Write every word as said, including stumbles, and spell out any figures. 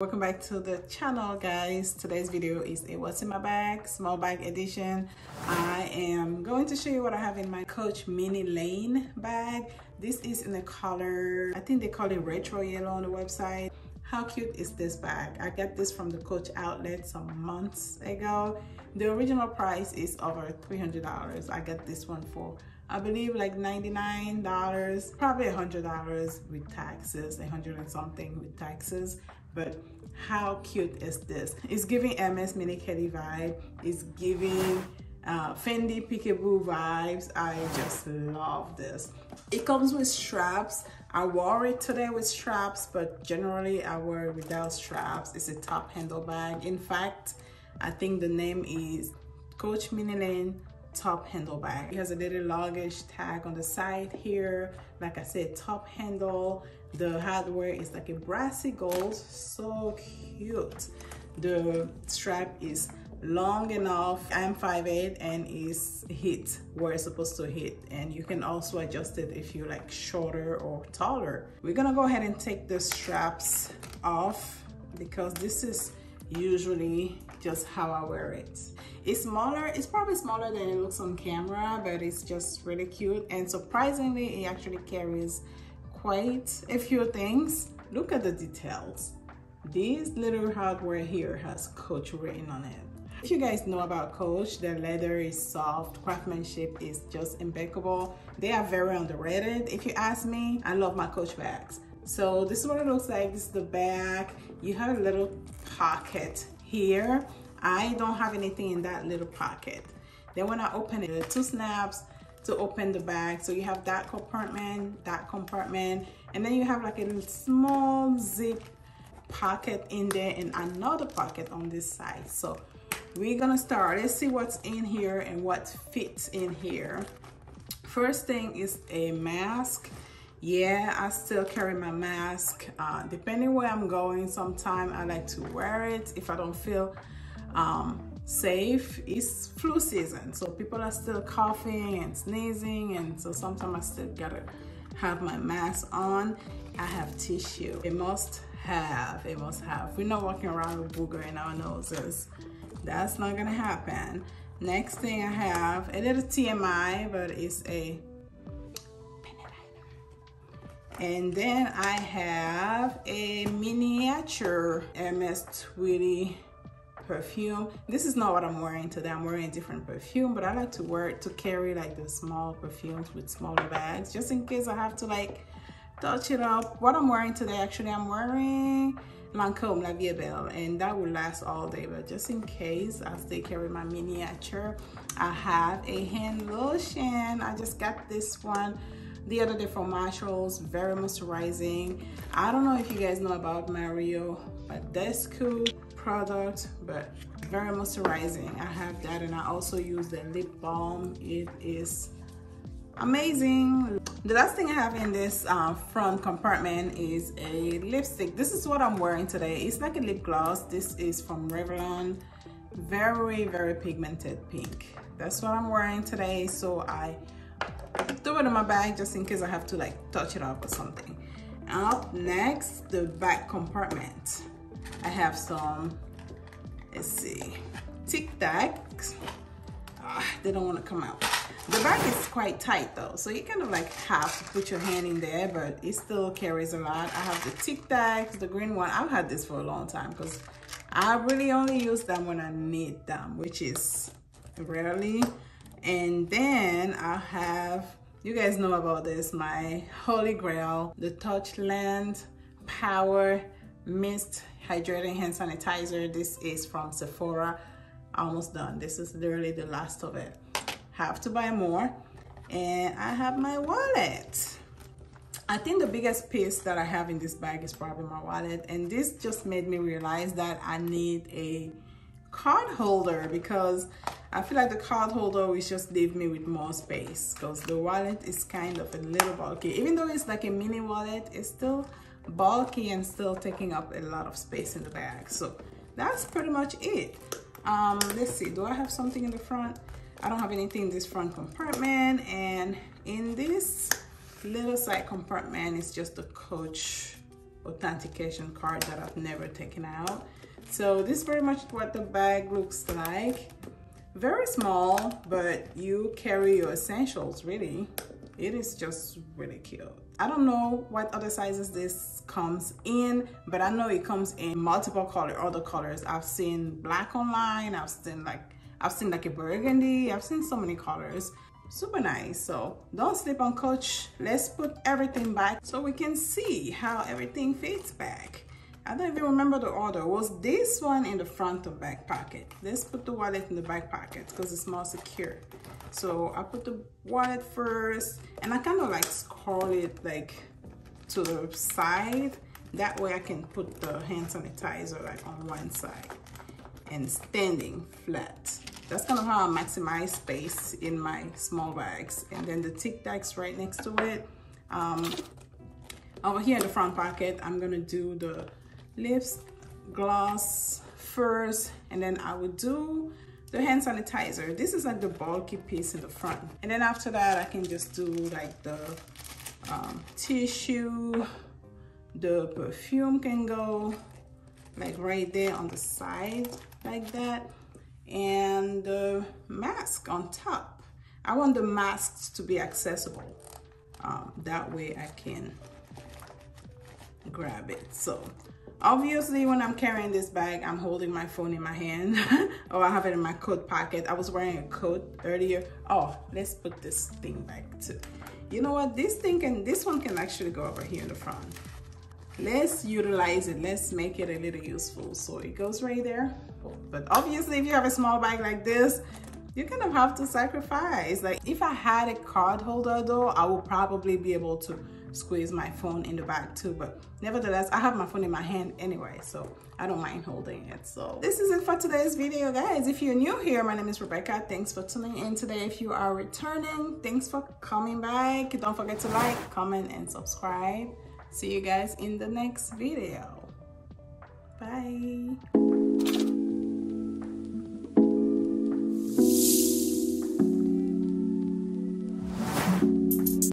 Welcome back to the channel, guys. Today's video is a what's in my bag, small bag edition. I am going to show you what I have in my Coach mini lane bag. This is in the color, I think they call it retro yellow on the website. How cute is this bag? I got this from the Coach outlet some months ago. The original price is over three hundred dollars. I got this one for I believe like ninety-nine dollars, probably one hundred dollars with taxes, one hundred and something with taxes. But how cute is this? It's giving Hermès mini kitty vibe. It's giving uh, Fendi peekaboo vibes. I just love this. It comes with straps. I wore it today with straps, but generally I wear it without straps. It's a top handle bag. In fact, I think the name is Coach Mini Lane Top Handle Bag. It has a little luggage tag on the side here. Like I said, top handle. The hardware is like a brassy gold, so cute. The strap is long enough. I'm five eight and is hit where it's supposed to hit, and you can also adjust it if you like shorter or taller. We're gonna go ahead and take the straps off because this is usually just how I wear it. It's smaller, it's probably smaller than it looks on camera, but it's just really cute, and surprisingly it actually carries quite a few things. Look at the details. This little hardware here has Coach written on it. If you guys know about Coach, their leather is soft, craftsmanship is just impeccable. They are very underrated. If you ask me, I love my Coach bags. So this is what it looks like. This is the back. You have a little pocket here. I don't have anything in that little pocket. Then when I open it, there are two snaps to open the bag. So you have that compartment, that compartment, and then you have like a small zip pocket in there and another pocket on this side. So we're gonna start. Let's see what's in here and what fits in here. First thing is a mask. Yeah, I still carry my mask. Uh, depending where I'm going, sometime I like to wear it if I don't feel um, safe. It's flu season, so people are still coughing and sneezing, and so sometimes I still gotta have my mask on. I have tissue. It must have, it must have. We're not walking around with booger in our noses. That's not gonna happen. Next thing I have, a little T M I, but it's a And then I have a miniature Hermès Tweety perfume. This is not what I'm wearing today. I'm wearing a different perfume, but I like to wear it to carry like the small perfumes with smaller bags, just in case I have to like touch it up. What I'm wearing today, actually, I'm wearing Lancôme La Vie Belle, and that will last all day, but just in case, I still carry my miniature. I have a hand lotion. I just got this one the other day from Marshall's, very moisturizing. I don't know if you guys know about Mario Badescu product, but very moisturizing. I have that, and I also use the lip balm. It is amazing. The last thing I have in this uh, front compartment is a lipstick. This is what I'm wearing today. It's like a lip gloss. This is from Revlon. Very, very pigmented pink. That's what I'm wearing today, so I throw it in my bag just in case I have to like touch it up or something. Up next, the back compartment. I have some, let's see, Tic Tacs. Ah, they don't want to come out. The bag is quite tight though, so you kind of like have to put your hand in there, but it still carries a lot. I have the Tic Tacs, the green one. I've had this for a long time because I really only use them when I need them, which is rarely. And then I have, you guys know about this, my holy grail, the Touchland Power Mist Hydrating Hand Sanitizer. This is from Sephora. Almost done. This is literally the last of it. Have to buy more. And I have my wallet. I think the biggest piece that I have in this bag is probably my wallet. And this just made me realize that I need a card holder because I feel like the card holder will just leave me with more space because the wallet is kind of a little bulky. Even though it's like a mini wallet, it's still bulky and still taking up a lot of space in the bag. So that's pretty much it. Um, let's see, do I have something in the front? I don't have anything in this front compartment. And in this little side compartment, it's just the Coach authentication card that I've never taken out. So this is very much what the bag looks like. Very small, but you carry your essentials, really. It is just really cute. I don't know what other sizes this comes in, but I know it comes in multiple color, other colors. I've seen black online, I've seen like, I've seen like a burgundy, I've seen so many colors. Super nice. So don't sleep on Coach. Let's put everything back so we can see how everything fits back. I don't even remember the order. It was this one in the front of back pocket. Let's put the wallet in the back pocket because it's more secure. So I put the wallet first, and I kind of like scroll it like to the side. That way I can put the hand sanitizer like on one side and standing flat. That's kind of how I maximize space in my small bags. And then the Tic Tac's right next to it. Um, over here in the front pocket, I'm gonna do the lips, gloss first, and then I would do the hand sanitizer. This is like the bulky piece in the front. And then after that, I can just do like the um, tissue, the perfume can go like right there on the side like that, and the mask on top. I want the masks to be accessible. Um, that way I can grab it. So obviously when I'm carrying this bag, I'm holding my phone in my hand or oh, I have it in my coat pocket. I was wearing a coat earlier. Oh, let's put this thing back too. You know what? This thing can, this one can actually go over here in the front. Let's utilize it. Let's make it a little useful. So it goes right there. But obviously if you have a small bag like this, you kind of have to sacrifice. Like if I had a card holder though, I would probably be able to squeeze my phone in the bag too, but nevertheless I have my phone in my hand anyway, so I don't mind holding it. So this is it for today's video, guys. If you're new here, my name is Rebecca. Thanks for tuning in today. If you are returning, thanks for coming back. Don't forget to like, comment, and subscribe. See you guys in the next video. Bye.